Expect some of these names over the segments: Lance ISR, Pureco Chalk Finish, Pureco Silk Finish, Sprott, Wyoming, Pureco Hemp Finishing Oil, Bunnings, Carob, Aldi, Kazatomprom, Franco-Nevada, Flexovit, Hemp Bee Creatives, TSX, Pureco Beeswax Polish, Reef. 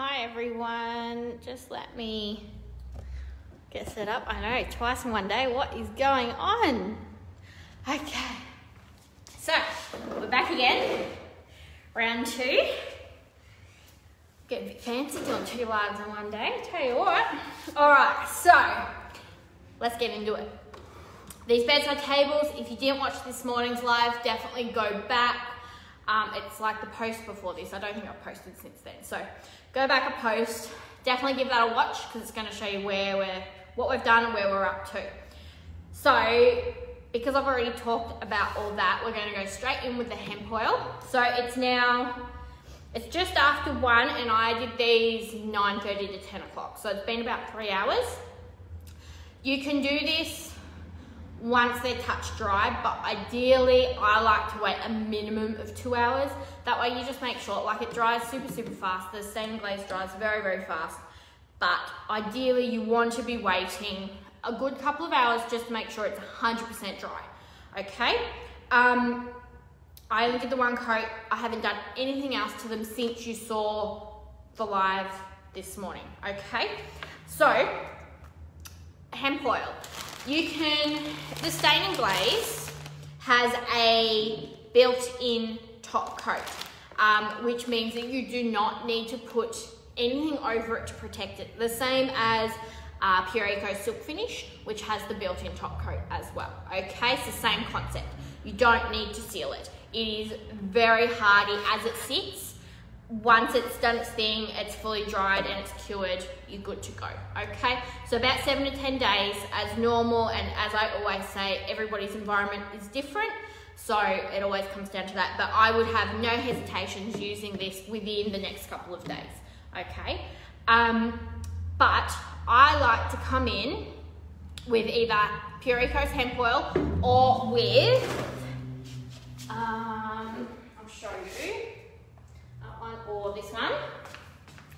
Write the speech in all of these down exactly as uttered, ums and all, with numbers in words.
Hi everyone, just let me get set up. I know, twice in one day, what is going on? Okay, so we're back again, round two. Get a bit fancy doing two lives in one day, tell you what. All right, so let's get into it. These bedside tables, if you didn't watch this morning's live, definitely go back. Um, it's like the post before this. I don't think I've posted since then. So go back a post. Definitely give that a watch because it's going to show you where we're, what we've done and where we're up to. So because I've already talked about all that, we're going to go straight in with the hemp oil. So it's now, it's just after one and I did these nine thirty to ten o'clock. So it's been about three hours. You can do this once they're touch dry, but ideally I like to wait a minimum of two hours. That way you just make sure, like, it dries super super fast. The stained glaze dries very very fast, but ideally you want to be waiting a good couple of hours just to make sure it's one hundred percent dry. Okay, um I only did the one coat. I haven't done anything else to them since you saw the live this morning. Okay, so hemp oil. You can, the Stain and Glaze has a built-in top coat, um, which means that you do not need to put anything over it to protect it. The same as uh, Pureco Silk Finish, which has the built-in top coat as well. Okay, it's the same concept. You don't need to seal it. It is very hardy as it sits. Once it's done its thing, it's fully dried and it's cured, you're good to go. Okay, so about seven to ten days as normal, and as I always say, everybody's environment is different, so it always comes down to that, but I would have no hesitations using this within the next couple of days. Okay, um, but I like to come in with either Pureco's hemp oil or with, um, I'll show you, or this one,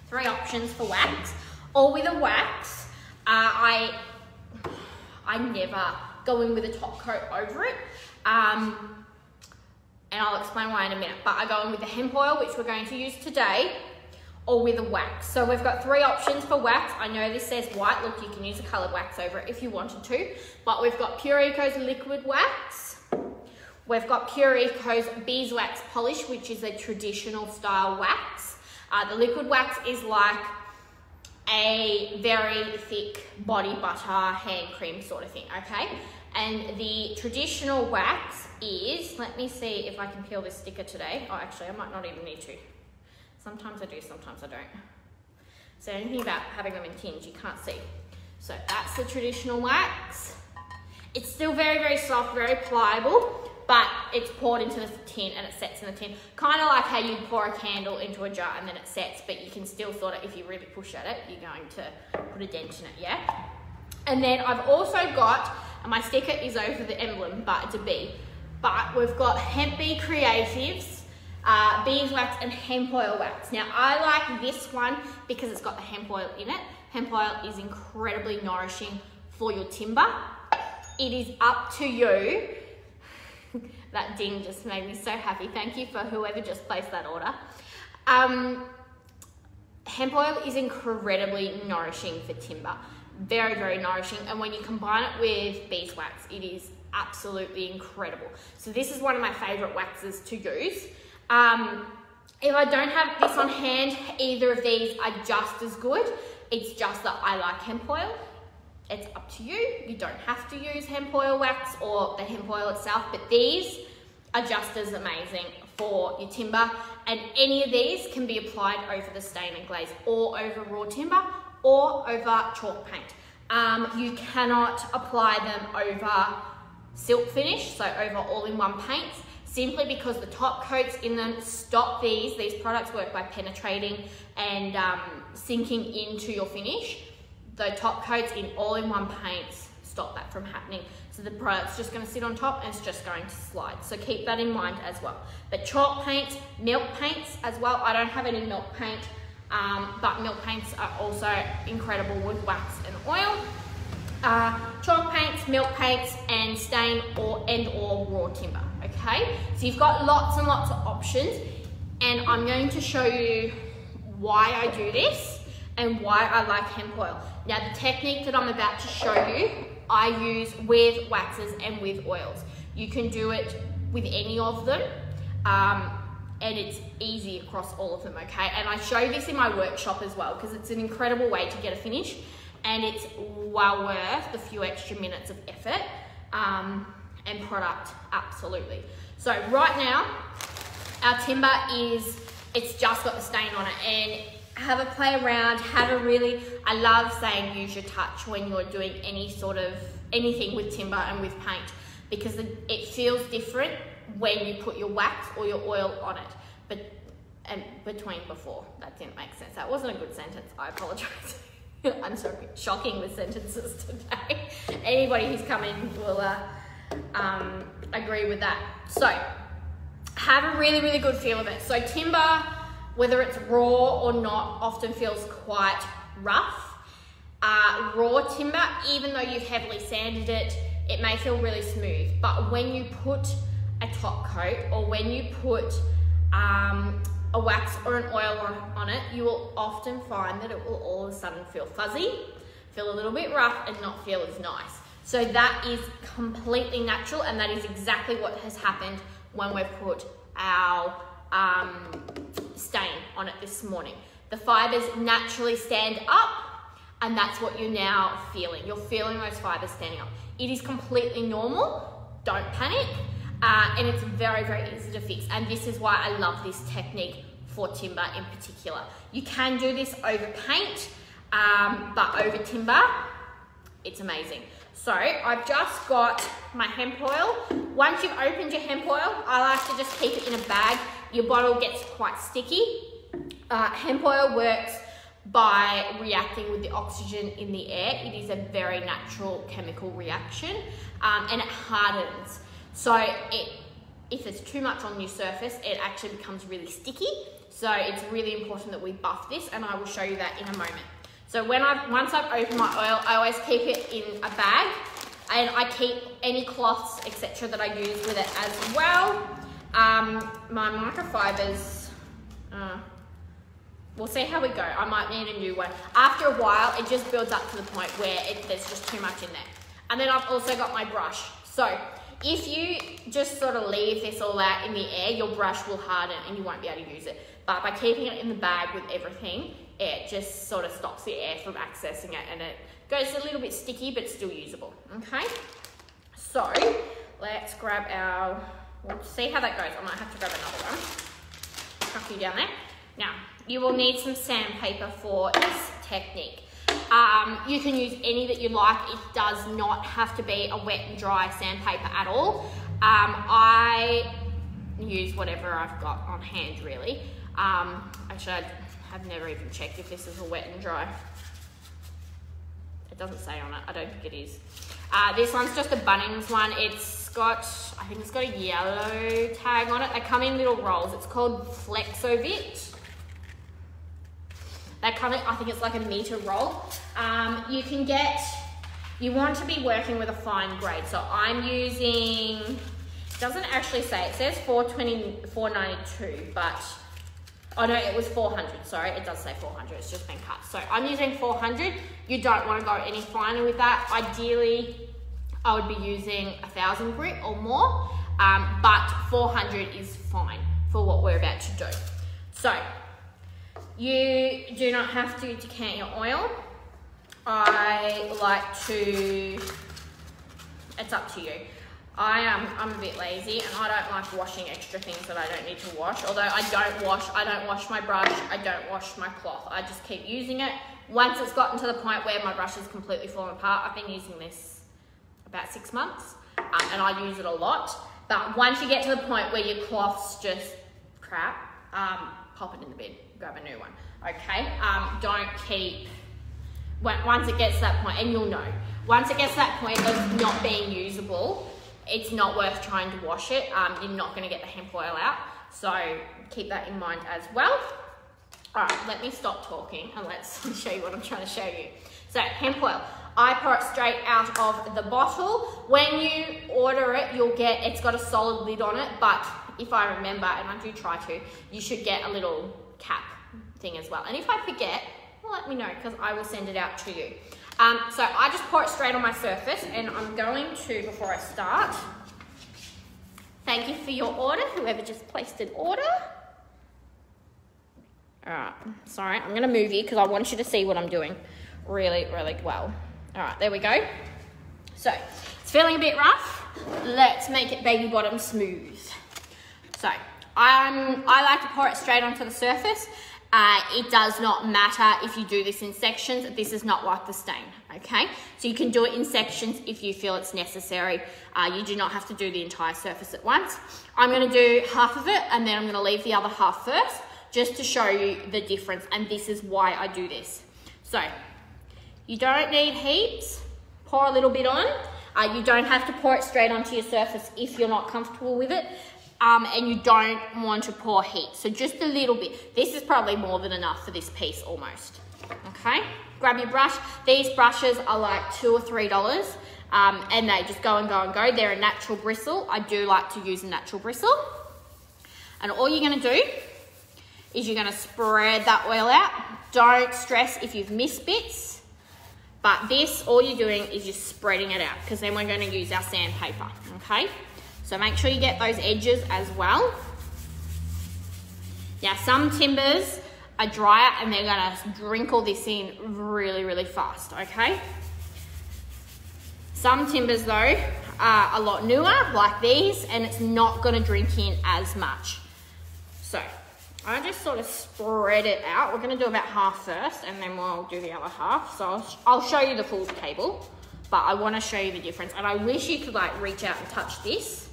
three options for wax, or with a wax. uh, I I never go in with a top coat over it, um, and I'll explain why in a minute, but I go in with the hemp oil, which we're going to use today, or with a wax. So we've got three options for wax. I know this says white, look, you can use a coloured wax over it if you wanted to, but we've got Pureco's liquid wax. We've got Pureco's Beeswax Polish, which is a traditional style wax. Uh, the liquid wax is like a very thick body butter, hand cream sort of thing, okay? And the traditional wax is, let me see if I can peel this sticker today. Oh, actually, I might not even need to. Sometimes I do, sometimes I don't. So anything about having them in tins, you can't see. So that's the traditional wax. It's still very, very soft, very pliable, but it's poured into the tin and it sets in the tin. Kind of like how you pour a candle into a jar and then it sets, but you can still sort of, if you really push at it, you're going to put a dent in it, yeah? And then I've also got, and my sticker is over the emblem, but it's a bee. But we've got Hemp Bee Creatives, uh, beeswax and hemp oil wax. Now I like this one because it's got the hemp oil in it. Hemp oil is incredibly nourishing for your timber. It is up to you. That ding just made me so happy. Thank you for whoever just placed that order. Um, hemp oil is incredibly nourishing for timber. Very, very nourishing. And when you combine it with beeswax, it is absolutely incredible. So this is one of my favorite waxes to use. Um, if I don't have this on hand, either of these are just as good. It's just that I like hemp oil. It's up to you. You don't have to use hemp oil wax or the hemp oil itself, but these are just as amazing for your timber. And any of these can be applied over the stain and glaze or over raw timber or over chalk paint. Um, you cannot apply them over silk finish, so over all-in-one paints, simply because the top coats in them stop these. These products work by penetrating and um, sinking into your finish. The top coats in all-in-one paints stop that from happening. So the product's just going to sit on top and it's just going to slide. So keep that in mind as well. But chalk paints, milk paints as well. I don't have any milk paint, um, but milk paints are also incredible with wax and oil. Uh, chalk paints, milk paints, and stain or and or raw timber. Okay, so you've got lots and lots of options, and I'm going to show you why I do this and why I like hemp oil. Now the technique that I'm about to show you, I use with waxes and with oils. You can do it with any of them, um, and it's easy across all of them, okay? And I show this in my workshop as well, because it's an incredible way to get a finish, and it's well worth the few extra minutes of effort um, and product, absolutely. So right now, our timber is, it's just got the stain on it, and have a play around, have a really, I love saying use your touch when you're doing any sort of, anything with timber and with paint, because it feels different when you put your wax or your oil on it, but and between before, that didn't make sense. That wasn't a good sentence, I apologize. I'm sorry, shocking with sentences today. Anybody who's come in will uh, um, agree with that. So, have a really, really good feel of it. So timber, whether it's raw or not, often feels quite rough. Uh, raw timber, even though you've heavily sanded it, it may feel really smooth, but when you put a top coat or when you put um, a wax or an oil on, on it, you will often find that it will all of a sudden feel fuzzy, feel a little bit rough, and not feel as nice. So that is completely natural, and that is exactly what has happened when we've put our um, stain on it this morning. The fibers naturally stand up, and that's what you're now feeling. You're feeling those fibers standing up. It is completely normal, don't panic. Uh, and it's very, very easy to fix. And this is why I love this technique for timber in particular. You can do this over paint, um, but over timber, it's amazing. So I've just got my hemp oil. Once you've opened your hemp oil, I like to just keep it in a bag. Your bottle gets quite sticky. Uh, hemp oil works by reacting with the oxygen in the air. It is a very natural chemical reaction, um, and it hardens. So it, if there's too much on your surface, it actually becomes really sticky. So it's really important that we buff this, and I will show you that in a moment. So when I've, once I've opened my oil, I always keep it in a bag, and I keep any cloths, et cetera that I use with it as well. Um, my microfibers, uh, we'll see how we go. I might need a new one. After a while, it just builds up to the point where it, there's just too much in there. And then I've also got my brush. So if you just sort of leave this all out in the air, your brush will harden and you won't be able to use it. But by keeping it in the bag with everything, it just sort of stops the air from accessing it, and it goes a little bit sticky, but still usable, okay? So let's grab our, we'll see how that goes. I might have to grab another one. Chuck you down there. Now, you will need some sandpaper for this technique. Um, you can use any that you like. It does not have to be a wet and dry sandpaper at all. Um, I use whatever I've got on hand, really. Um, actually, I have never even checked if this is a wet and dry. It doesn't say on it. I don't think it is. Uh, this one's just a Bunnings one. It's got, I think it's got a yellow tag on it. They come in little rolls. It's called Flexovit. They come in, I think it's like a meter roll. Um, you can get, you want to be working with a fine grade. So I'm using, it doesn't actually say, it says four twenty, four ninety-two, but, oh no, it was four hundred, sorry. It does say four hundred, it's just been cut. So I'm using four hundred. You don't want to go any finer with that. Ideally, I would be using one thousand grit or more, um, but four hundred is fine for what we're about to do. So, you do not have to decant your oil. I like to, it's up to you. I am, I'm a bit lazy, and I don't like washing extra things that I don't need to wash. Although I don't wash, I don't wash my brush, I don't wash my cloth. I just keep using it. Once it's gotten to the point where my brush is completely fallen apart, I've been using this about six months, um, and I use it a lot. But once you get to the point where your cloth's just crap, um, pop it in the bin. Grab a new one, okay? Um, don't keep, once it gets to that point, and you'll know, once it gets to that point of not being usable, it's not worth trying to wash it. Um, you're not gonna get the hemp oil out, so keep that in mind as well. All right, let me stop talking and let's show you what I'm trying to show you. So hemp oil, I pour it straight out of the bottle. When you order it, you'll get, it's got a solid lid on it, but if I remember, and I do try to, you should get a little cap thing as well. And if I forget, let me know, because I will send it out to you. Um, so I just pour it straight on my surface, and I'm going to, before I start, thank you for your order, whoever just placed an order. All right, sorry, I'm gonna move you because I want you to see what I'm doing really, really well. All right, there we go. So it's feeling a bit rough. Let's make it baby bottom smooth. So I'm, I like to pour it straight onto the surface. Uh, it does not matter if you do this in sections. This is not like the stain, okay? So you can do it in sections if you feel it's necessary. Uh, you do not have to do the entire surface at once. I'm gonna do half of it, and then I'm gonna leave the other half first, just to show you the difference, and this is why I do this. So you don't need heaps, pour a little bit on. Uh, you don't have to pour it straight onto your surface if you're not comfortable with it. Um, and you don't want to pour heat. So just a little bit. This is probably more than enough for this piece almost. Okay, grab your brush. These brushes are like two or three dollars um, and they just go and go and go. They're a natural bristle. I do like to use a natural bristle. And all you're gonna do is you're gonna spread that oil out. Don't stress if you've missed bits, but this, all you're doing is just spreading it out, because then we're gonna use our sandpaper, okay? So make sure you get those edges as well. Now some timbers are drier and they're gonna drink all this in really, really fast, okay? Some timbers though are a lot newer, like these, and it's not gonna drink in as much. So I just sort of spread it out. We're gonna do about half first and then we'll do the other half. So I'll, I'll show you the full table, but I wanna show you the difference. And I wish you could like reach out and touch this.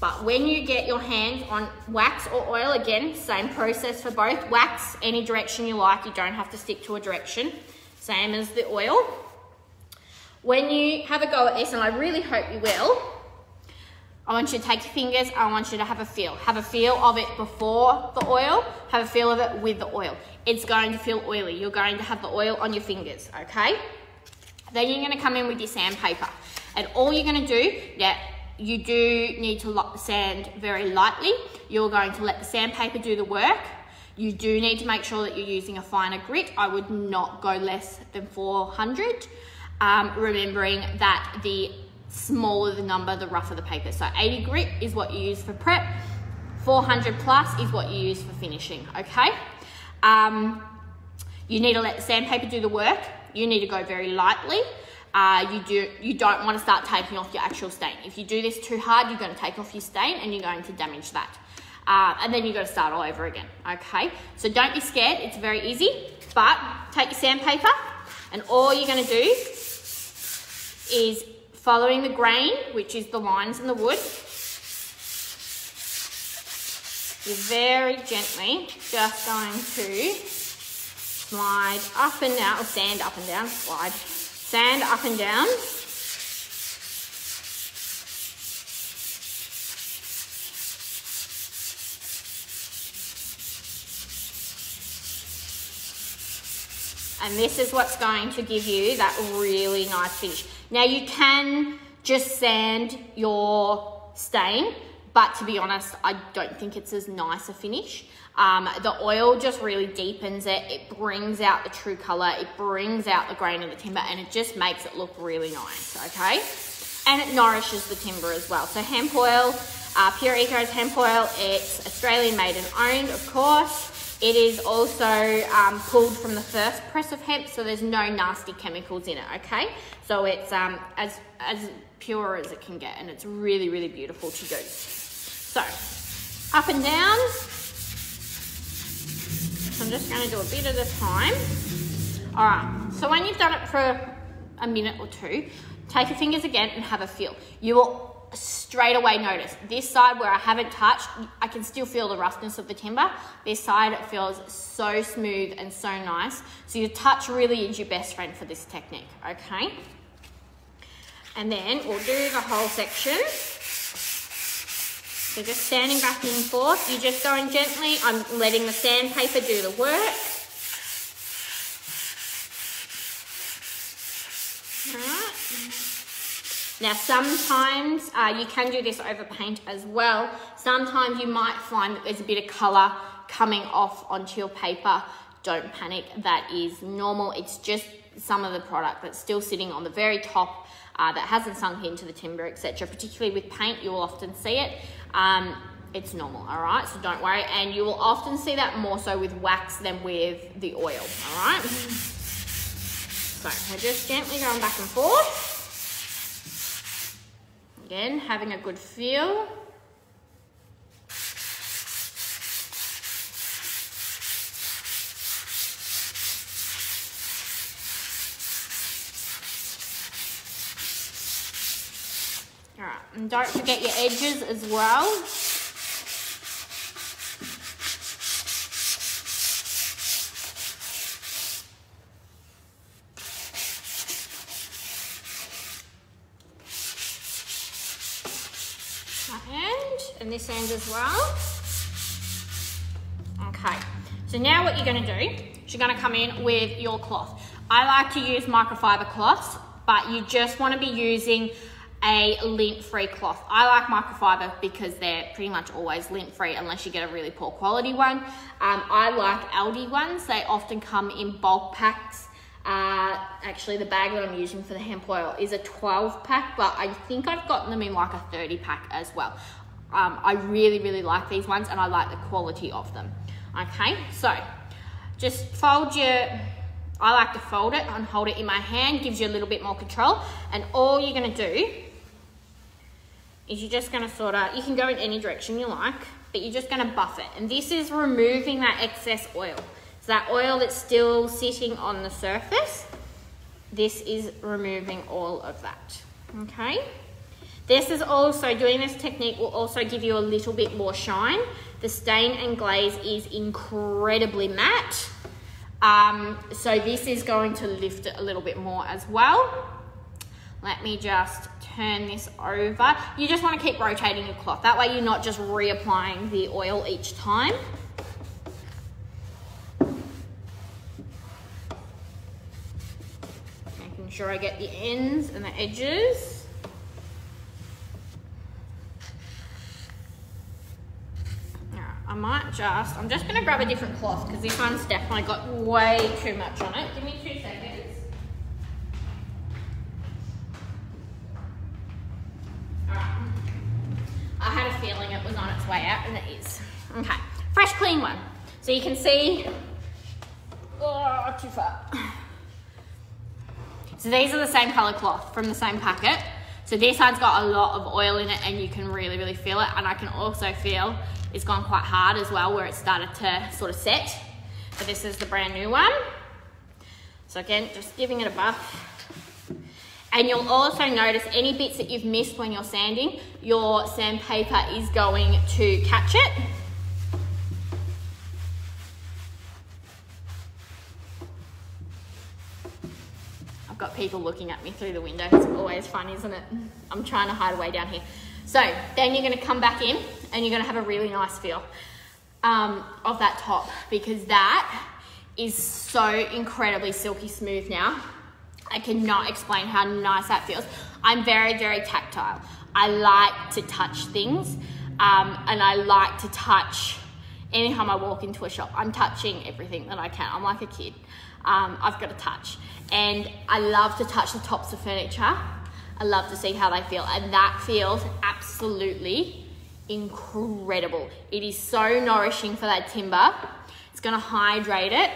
But when you get your hand on wax or oil, again, same process for both. Wax any direction you like, you don't have to stick to a direction, same as the oil. When you have a go at this, and I really hope you will, I want you to take your fingers, I want you to have a feel. Have a feel of it before the oil, have a feel of it with the oil. It's going to feel oily, you're going to have the oil on your fingers, okay? Then you're gonna come in with your sandpaper. And all you're gonna do, yeah, you do need to sand very lightly. You're going to let the sandpaper do the work. You do need to make sure that you're using a finer grit. I would not go less than four hundred, um, remembering that the smaller the number, the rougher the paper. So eighty grit is what you use for prep, four hundred plus is what you use for finishing, okay? Um, you need to let the sandpaper do the work. You need to go very lightly. Uh, you do, you don't want to start taking off your actual stain. If you do this too hard, you're going to take off your stain and you're going to damage that. Uh, and then you've got to start all over again, okay? So don't be scared, it's very easy, but take your sandpaper and all you're going to do is following the grain, which is the lines and the wood, you're very gently just going to slide up and down, or sand up and down, slide. Sand up and down. And this is what's going to give you that really nice finish. Now you can just sand your stain, but to be honest, I don't think it's as nice a finish. Um, the oil just really deepens it. It brings out the true color. It brings out the grain of the timber, and it just makes it look really nice, okay? And it nourishes the timber as well. So hemp oil, uh, Pureco's hemp oil, it's Australian made and owned, of course. It is also um, pulled from the first press of hemp, so there's no nasty chemicals in it, okay? So it's um, as, as pure as it can get, and it's really, really beautiful to do. So up and down. So I'm just going to do a bit at a time. All right, so when you've done it for a minute or two, take your fingers again and have a feel. You will straight away notice this side where I haven't touched, I can still feel the roughness of the timber. This side, it feels so smooth and so nice. So your touch really is your best friend for this technique, okay? And then we'll do the whole section. So just sanding back and forth, you're just going gently. I'm letting the sandpaper do the work. All right. Now sometimes uh, you can do this over paint as well. Sometimes you might find that there's a bit of colour coming off onto your paper. Don't panic, that is normal. It's just some of the product that's still sitting on the very top uh, that hasn't sunk into the timber, et cetera. Particularly with paint, you'll often see it. Um, it's normal, all right? So don't worry. And you will often see that more so with wax than with the oil, all right? So we're just gently going back and forth. Again, having a good feel. All right, and don't forget your edges as well. And this end as well. Okay, so now what you're going to do is you're going to come in with your cloth. I like to use microfiber cloths, but you just want to be using a lint-free cloth. I like microfiber because they're pretty much always lint-free unless you get a really poor quality one. Um, I like Aldi ones. They often come in bulk packs. Uh, actually, the bag that I'm using for the hemp oil is a twelve pack, but I think I've gotten them in like a thirty pack as well. Um, I really, really like these ones and I like the quality of them. Okay, so just fold your, I like to fold it and hold it in my hand, gives you a little bit more control. And all you're gonna do is you're just gonna sort of, you can go in any direction you like, but you're just gonna buff it. And this is removing that excess oil. So that oil that's still sitting on the surface, this is removing all of that, okay? This is also, doing this technique will also give you a little bit more shine. The stain and glaze is incredibly matte. Um, so this is going to lift it a little bit more as well. Let me just turn this over. You just want to keep rotating your cloth. That way you're not just reapplying the oil each time. Making sure I get the ends and the edges. I might just, I'm just going to grab a different cloth because this one's definitely got way too much on it. Give me two seconds. All right. I had a feeling it was on its way out and it is. Okay. Fresh, clean one. So you can see, oh, too far. So these are the same color cloth from the same packet. So this one's got a lot of oil in it and you can really, really feel it. And I can also feel it's gone quite hard as well where it started to sort of set. But this is the brand new one. So again, just giving it a buff. And you'll also notice any bits that you've missed when you're sanding, your sandpaper is going to catch it. I've got people looking at me through the window. It's always fun, isn't it? I'm trying to hide away down here. So then you're gonna come back in and you're gonna have a really nice feel um, of that top because that is so incredibly silky smooth now. I cannot explain how nice that feels. I'm very, very tactile. I like to touch things um, and I like to touch, anytime I walk into a shop, I'm touching everything that I can. I'm like a kid, um, I've got to touch. And I love to touch the tops of furniture. I love to see how they feel, and that feels absolutely incredible. It is so nourishing for that timber. It's going to hydrate it.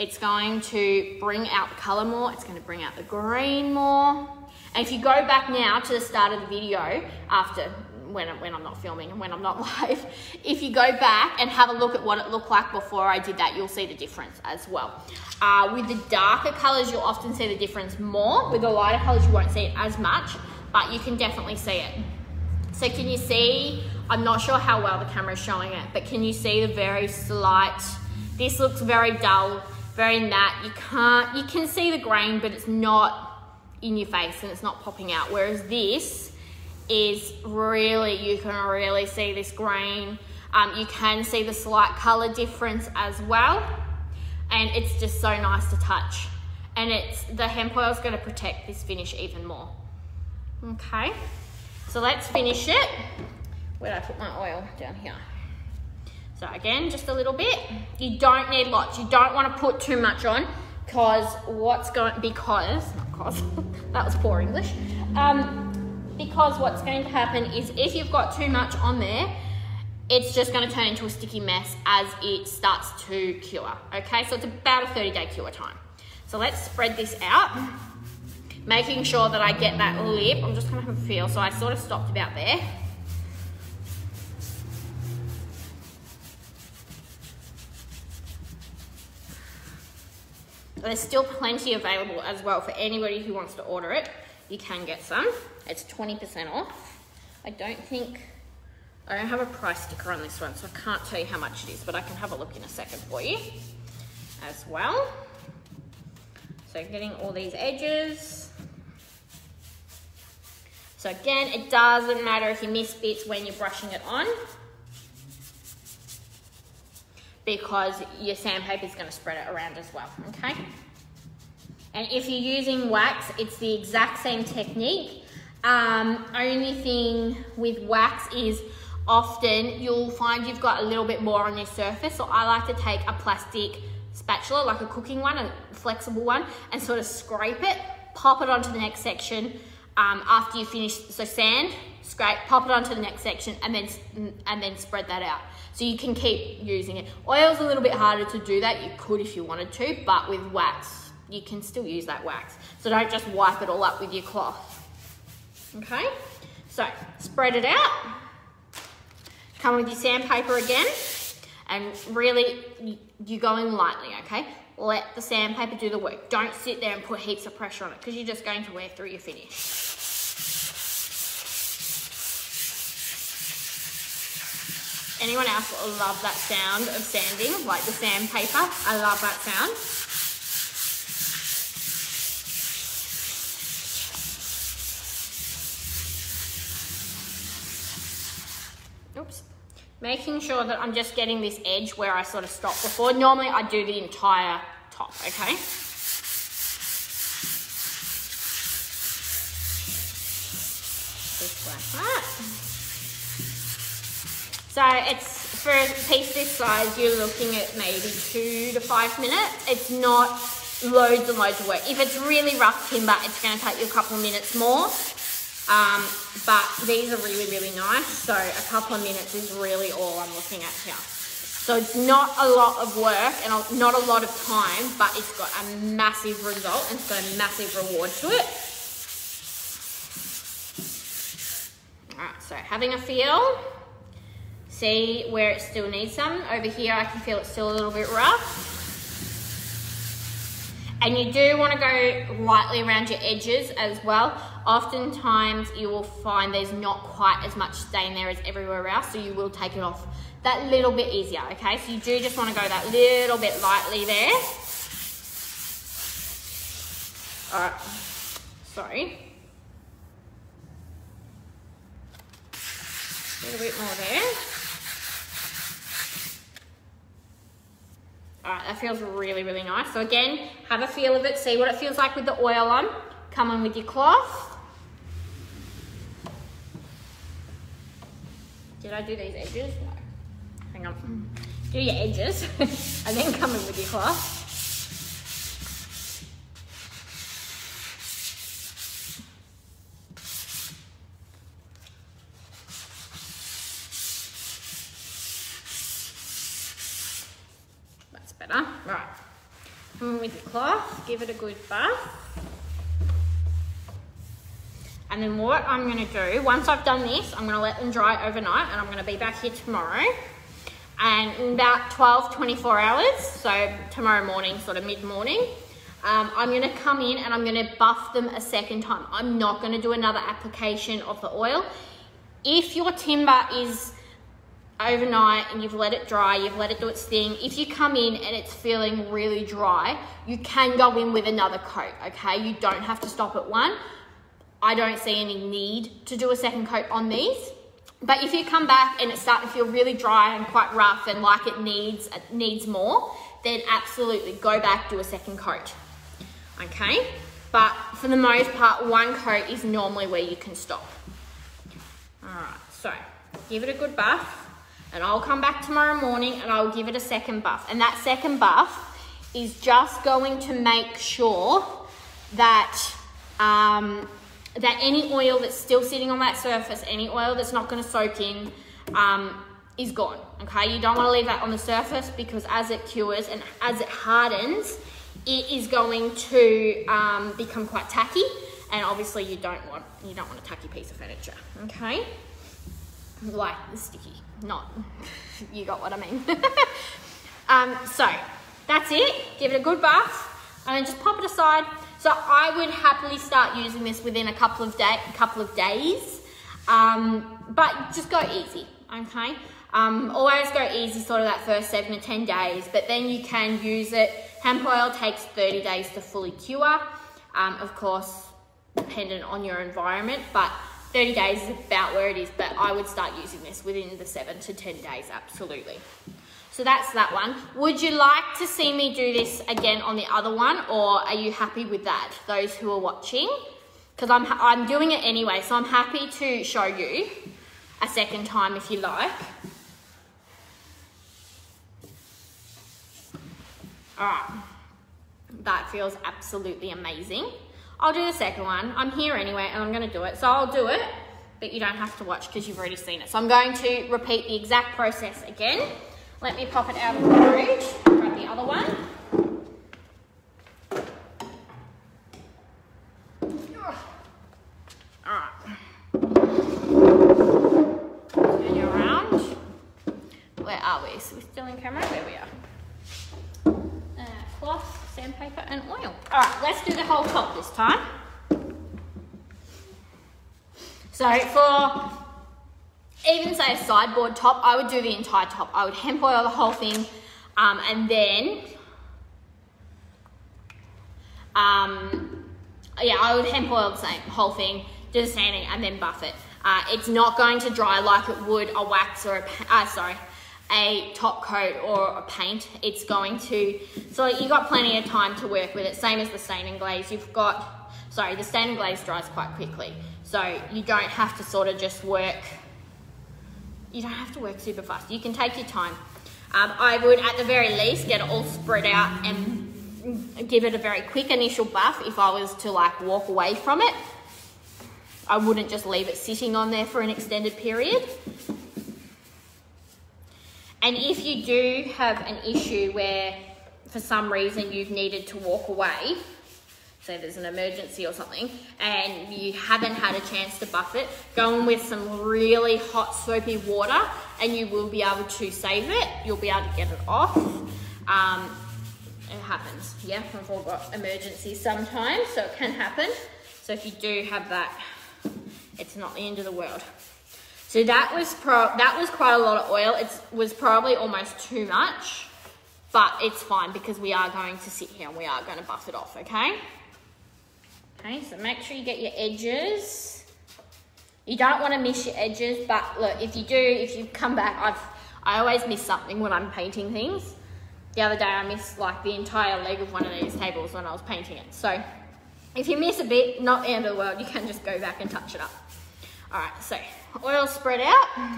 It's going to bring out the color more. It's going to bring out the green more. And if you go back now to the start of the video, after when, when I'm not filming and when I'm not live, if you go back and have a look at what it looked like before I did that, you'll see the difference as well. Uh, with the darker colors, you'll often see the difference more. With the lighter colors, you won't see it as much, but you can definitely see it. So can you see, I'm not sure how well the camera is showing it, but can you see the very slight, this looks very dull, very matte. You can't, you can see the grain, but it's not in your face and it's not popping out. Whereas this is really, you can really see this grain. Um, you can see the slight color difference as well. And it's just so nice to touch. And it's, the hemp oil is going to protect this finish even more. Okay, so let's finish it. Where did I put my oil? Down here. So again, just a little bit. You don't need lots. You don't want to put too much on because what's going, because, not because, that was poor English. Um, because what's going to happen is if you've got too much on there, it's just going to turn into a sticky mess as it starts to cure. Okay, so it's about a thirty day cure time. So let's spread this out, making sure that I get that lip. I'm just going to have a feel. So I sort of stopped about there. There's still plenty available as well for anybody who wants to order it. You can get some. It's twenty percent off. I don't think, I don't have a price sticker on this one, so I can't tell you how much it is, but I can have a look in a second for you as well. So getting all these edges. So again, it doesn't matter if you miss bits when you're brushing it on, because your sandpaper is going to spread it around as well, okay? And if you're using wax, it's the exact same technique. Um, only thing with wax is often you'll find you've got a little bit more on your surface. So I like to take a plastic spatula, like a cooking one, a flexible one, and sort of scrape it, pop it onto the next section um, after you finish. So sand, scrape, pop it onto the next section, and then and then spread that out. So you can keep using it. Oil's a little bit harder to do that. You could if you wanted to, but with wax, you can still use that wax. So don't just wipe it all up with your cloth. Okay, so spread it out. Come with your sandpaper again, and really, you're going lightly, okay? Let the sandpaper do the work. Don't sit there and put heaps of pressure on it because you're just going to wear through your finish. Anyone else love that sound of sanding, like the sandpaper? I love that sound. Oops. Making sure that I'm just getting this edge where I sort of stopped before. Normally I do the entire top, okay? Just like that. So it's, for a piece this size, you're looking at maybe two to five minutes. It's not loads and loads of work. If it's really rough timber, it's gonna take you a couple of minutes more. Um, but these are really, really nice. So a couple of minutes is really all I'm looking at here. So it's not a lot of work and not a lot of time, but it's got a massive result and so a massive reward to it. All right, so having a feel. See where it still needs some. Over here, I can feel it's still a little bit rough. And you do want to go lightly around your edges as well. Oftentimes, you will find there's not quite as much stain there as everywhere else, so you will take it off that little bit easier, okay? So you do just want to go that little bit lightly there. All right, sorry. A little bit more there. All right, that feels really, really nice. So again, have a feel of it, see what it feels like with the oil on. Come on with your cloth. Did I do these edges? No. Hang on. Do your edges and then come in with your cloth. Better. Right, come with the cloth, give it a good bath. And then what I'm going to do, once I've done this, I'm going to let them dry overnight and I'm going to be back here tomorrow. And in about twelve, twenty-four hours, so tomorrow morning, sort of mid-morning, um, I'm going to come in and I'm going to buff them a second time. I'm not going to do another application of the oil. If your timber is overnight and you've let it dry, you've let it do its thing, if you come in and it's feeling really dry, you can go in with another coat, okay? You don't have to stop at one. I don't see any need to do a second coat on these, but if you come back and it's starting to feel really dry and quite rough and like it needs it needs more, then absolutely go back, do a second coat, okay? But for the most part, one coat is normally where you can stop. All right, so give it a good bath. and I'll come back tomorrow morning and I'll give it a second buff. And that second buff is just going to make sure that um, that any oil that's still sitting on that surface, any oil that's not going to soak in, um, is gone, okay? You don't want to leave that on the surface, because as it cures and as it hardens, it is going to um, become quite tacky, and obviously you don't want you don't want a tacky piece of furniture, okay? Like the sticky, not, you got what I mean. um, so that's it, give it a good bath, and then just pop it aside. So I would happily start using this within a couple of day, couple of days, um, but just go easy, okay? Um, always go easy, sort of that first seven to ten days, but then you can use it. Hemp oil takes thirty days to fully cure, um, of course, dependent on your environment, but thirty days is about where it is, but I would start using this within the seven to ten days, absolutely. So that's that one. Would you like to see me do this again on the other one, or are you happy with that, those who are watching? Because I'm, I'm doing it anyway, so I'm happy to show you a second time if you like. All right, that feels absolutely amazing. I'll do the second one. I'm here anyway, and I'm gonna do it. So I'll do it, but you don't have to watch because you've already seen it. So I'm going to repeat the exact process again. Let me pop it out of the fridge, grab the other one. All right. Turn you around. Where are we? So we're still in camera? There we are. Uh, cloth, sandpaper, and oil. All right, let's do the whole top this time. So for... even say a sideboard top, I would do the entire top. I would hemp oil the whole thing, um, and then, um, yeah, I would hemp oil the same, whole thing, do the sanding, and then buff it. Uh, it's not going to dry like it would a wax or a, uh, sorry, a top coat or a paint. It's going to, so you've got plenty of time to work with it. Same as the stain and glaze. You've got, sorry, the stain and glaze dries quite quickly. So you don't have to sort of just work You don't have to work super fast. You can take your time. Um, I would, at the very least, get it all spread out and give it a very quick initial buff if I was to, like, walk away from it. I wouldn't just leave it sitting on there for an extended period. And if you do have an issue where, for some reason, you've needed to walk away, say there's an emergency or something, and you haven't had a chance to buff it, go in with some really hot soapy water and you will be able to save it. You'll be able to get it off. Um, it happens, yeah, we've all got emergencies sometimes, so it can happen. So if you do have that, it's not the end of the world. So that was, pro that was quite a lot of oil. It was probably almost too much, but it's fine because we are going to sit here and we are going to buff it off, okay? Okay, so make sure you get your edges. You don't want to miss your edges, but look, if you do, if you come back, I've, I always miss something when I'm painting things. The other day I missed like the entire leg of one of these tables when I was painting it. So if you miss a bit, not the end of the world, you can just go back and touch it up. All right, so oil spread out,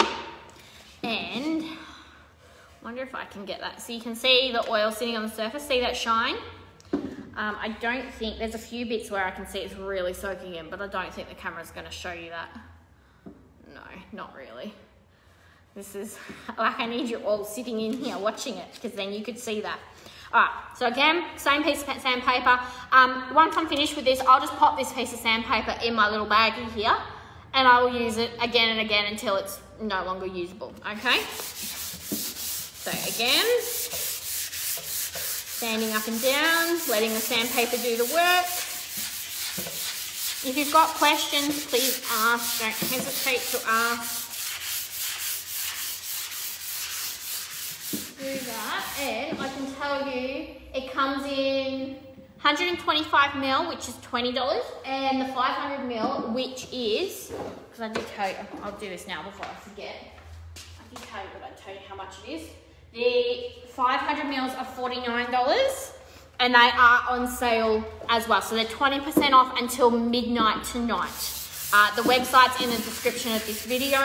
and I wonder if I can get that. So you can see the oil sitting on the surface, see that shine? Um, I don't think, there's a few bits where I can see it's really soaking in, but I don't think the camera's gonna show you that. No, not really. This is, like I need you all sitting in here watching it, because then you could see that. All right, so again, same piece of sandpaper. Um, once I'm finished with this, I'll just pop this piece of sandpaper in my little baggie here, and I will use it again and again until it's no longer usable, okay? So again, sanding up and down, letting the sandpaper do the work. If you've got questions, please ask. Don't hesitate to ask. Do that, and I can tell you it comes in one hundred twenty-five mil, which is twenty dollars, and the five hundred mil, which is, because I did tell you, I'll do this now before I forget. I did tell you, but I didn't tell you how much it is. The five hundred mils are forty-nine dollars, and they are on sale as well. So they're twenty percent off until midnight tonight. Uh, the website's in the description of this video.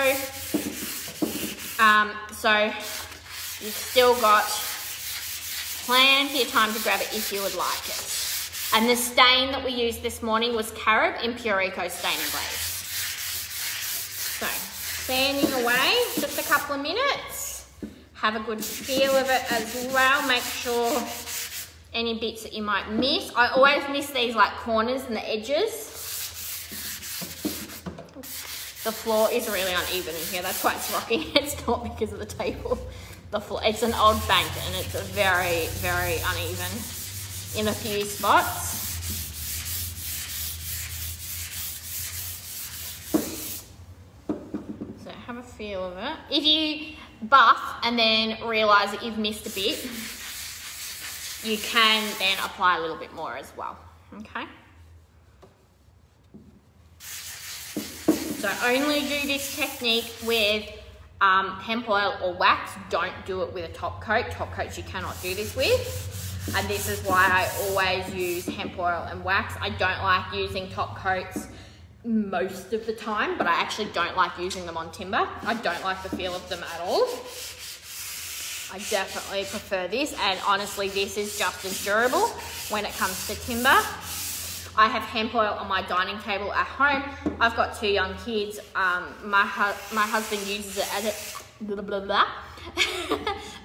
Um, so you've still got plenty of time to grab it if you would like it. And the stain that we used this morning was carob in Pureco Stain and Glaze. So, fanning away, just a couple of minutes. Have a good feel of it as well. Make sure any bits that you might miss. I always miss these like corners and the edges. The floor is really uneven in here. That's why it's rocking. It's not because of the table. The floor, it's an old bank and it's a very, very uneven in a few spots. So have a feel of it. If you buff and then realize that you've missed a bit, you can then apply a little bit more as well, okay? So only do this technique with um, hemp oil or wax. Don't do it with a top coat. Top coats you cannot do this with. And this is why I always use hemp oil and wax. I don't like using top coats most of the time, but I actually don't like using them on timber. I don't like the feel of them at all. I definitely prefer this. And honestly, this is just as durable when it comes to timber. I have hemp oil on my dining table at home. I've got two young kids. Um, my hu my husband uses it as a blah blah blah.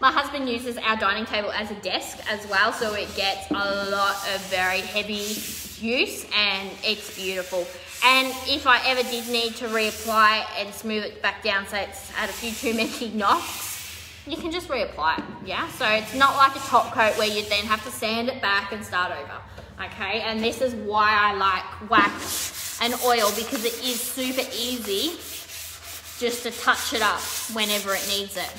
My husband uses our dining table as a desk as well, so it gets a lot of very heavy use, and it's beautiful. And if I ever did need to reapply and smooth it back down, so it's had a few too many knocks, you can just reapply it. Yeah, so it's not like a top coat where you then have to sand it back and start over. Okay, and this is why I like wax and oil, because it is super easy just to touch it up whenever it needs it.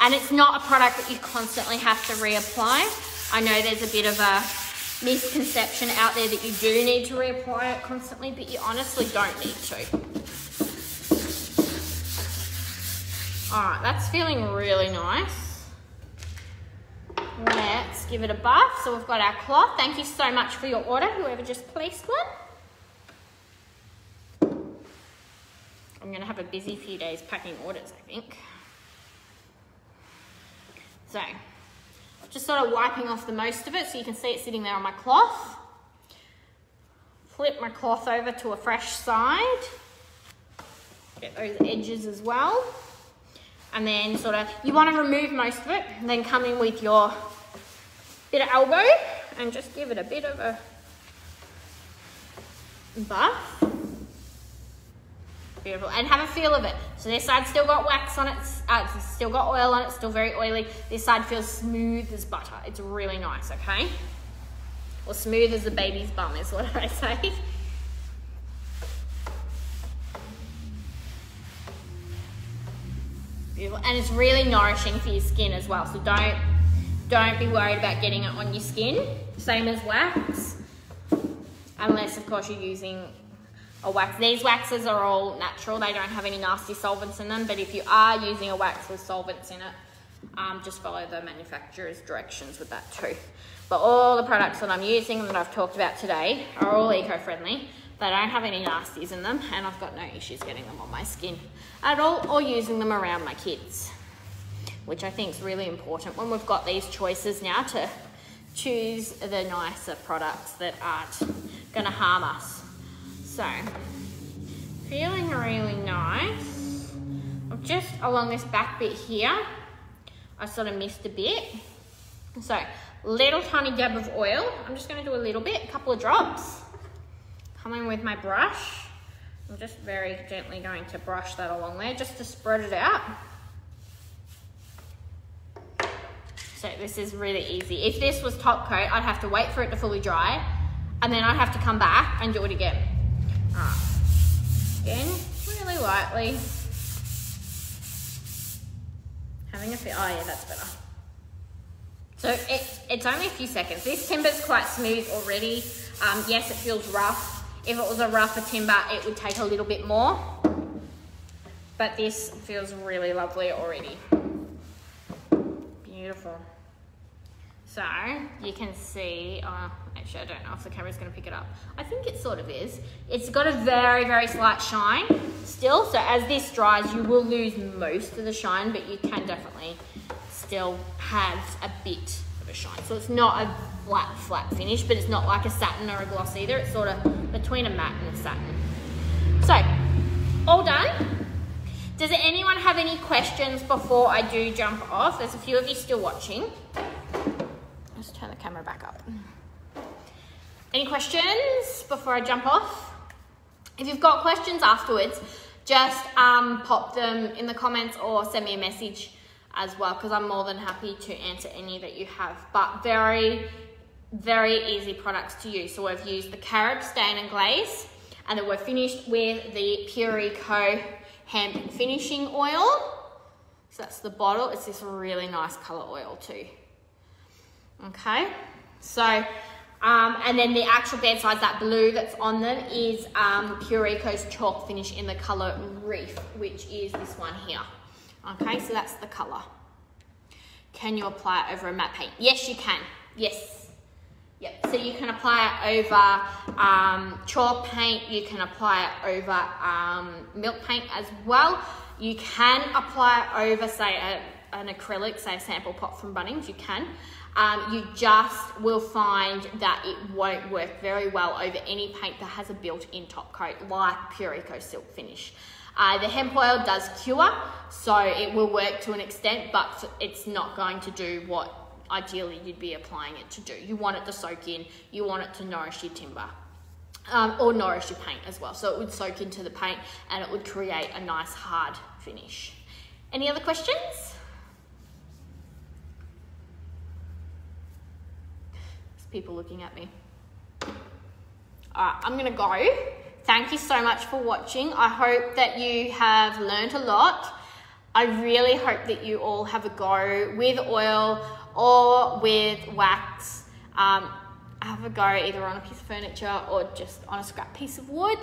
And it's not a product that you constantly have to reapply. I know there's a bit of a misconception out there that you do need to reapply it constantly, but you honestly don't need to. All right, that's feeling really nice. Let's give it a buff. So we've got our cloth. Thank you so much for your order, whoever just placed one. I'm going to have a busy few days packing orders, I think. So just sort of wiping off the most of it, so you can see it sitting there on my cloth. Flip my cloth over to a fresh side. Get those edges as well. And then sort of, you want to remove most of it, and then come in with your bit of elbow and just give it a bit of a buff. Beautiful. And have a feel of it. So this side's still got wax on it, uh, it's still got oil on it, still very oily. This side feels smooth as butter. It's really nice, okay? Or smooth as a baby's bum is what I say. And it's really nourishing for your skin as well, so don't don't be worried about getting it on your skin, same as wax, unless of course you're using a wax. These waxes are all natural, they don't have any nasty solvents in them, but if you are using a wax with solvents in it, um, just follow the manufacturer's directions with that too. But all the products that I'm using and that I've talked about today are all eco-friendly. They don't have any nasties in them, and I've got no issues getting them on my skin at all, or using them around my kids, which I think is really important when we've got these choices now to choose the nicer products that aren't going to harm us. So, feeling really nice. I'm just along this back bit here. I sort of missed a bit. So, little tiny dab of oil. I'm just going to do a little bit, a couple of drops. Come in with my brush. I'm just very gently going to brush that along there just to spread it out. So this is really easy. If this was top coat, I'd have to wait for it to fully dry, and then I'd have to come back and do it again. All right. Again, really lightly. Having a feel, oh yeah, that's better. So it, it's only a few seconds. This timber's quite smooth already. Um, yes, it feels rough. If it was a rougher timber, it would take a little bit more. But this feels really lovely already. Beautiful. So you can see, uh, actually I don't know if the camera's gonna pick it up. I think it sort of is. It's got a very, very slight shine still. So as this dries, you will lose most of the shine, but you can definitely still have a bit of a shine. So it's not a flat, flat finish, but it's not like a satin or a gloss either. It's sort of between a matte and a satin. So, all done. Does anyone have any questions before I do jump off? There's a few of you still watching. Let's turn the camera back up. Any questions before I jump off? If you've got questions afterwards, just um, pop them in the comments or send me a message as well, because I'm more than happy to answer any that you have. But very, very easy products to use. So we've used the Carob Stain and Glaze, and then we're finished with the Pureco Hemp Finishing Oil. So that's the bottle. It's this really nice color oil too. Okay, so, um, and then the actual bed size, that blue that's on them, is um, Pureco's Chalk Finish in the color Reef, which is this one here. Okay, so that's the color. Can you apply it over a matte paint? Yes, you can. Yes. Yep. So you can apply it over um, chalk paint. You can apply it over um, milk paint as well. You can apply it over, say, a, an acrylic, say, a sample pot from Bunnings. You can. Um, you just will find that it won't work very well over any paint that has a built-in top coat like Pureco Silk Finish. Uh, the hemp oil does cure, so it will work to an extent, but it's not going to do what ideally you'd be applying it to do. You want it to soak in, you want it to nourish your timber, um, or nourish your paint as well. So it would soak into the paint and it would create a nice hard finish. Any other questions? People looking at me. All right, I'm gonna go. Thank you so much for watching. I hope that you have learned a lot. I really hope that you all have a go with oil or with wax. Um, have a go either on a piece of furniture or just on a scrap piece of wood.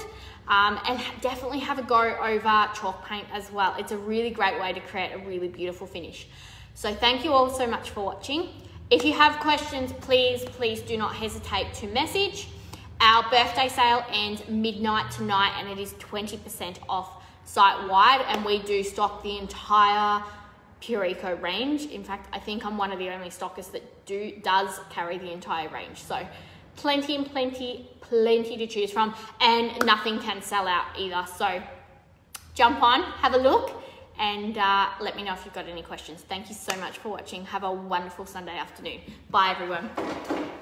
Um, and definitely have a go over chalk paint as well. It's a really great way to create a really beautiful finish. So thank you all so much for watching. If you have questions, please, please do not hesitate to message. Our birthday sale ends midnight tonight and it is twenty percent off site-wide, and we do stock the entire Pureco range. In fact, I think I'm one of the only stockers that do does carry the entire range. So plenty and plenty, plenty to choose from, and nothing can sell out either. So jump on, have a look, and uh, let me know if you've got any questions. Thank you so much for watching. Have a wonderful Sunday afternoon. Bye, everyone.